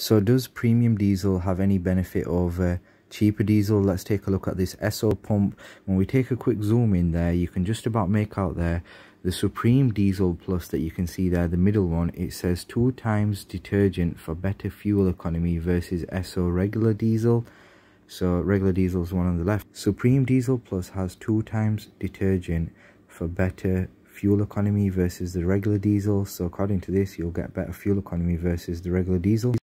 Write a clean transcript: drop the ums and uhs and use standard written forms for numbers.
So does premium diesel have any benefit over cheaper diesel? Let's take a look at this Esso pump. When we take a quick zoom in there, you can just about make out there the Supreme Diesel Plus that you can see there, the middle one. It says 2 times detergent for better fuel economy versus Esso regular diesel. So regular diesel is one on the left. Supreme Diesel Plus has 2 times detergent for better fuel economy versus the regular diesel. So according to this, you'll get better fuel economy versus the regular diesel.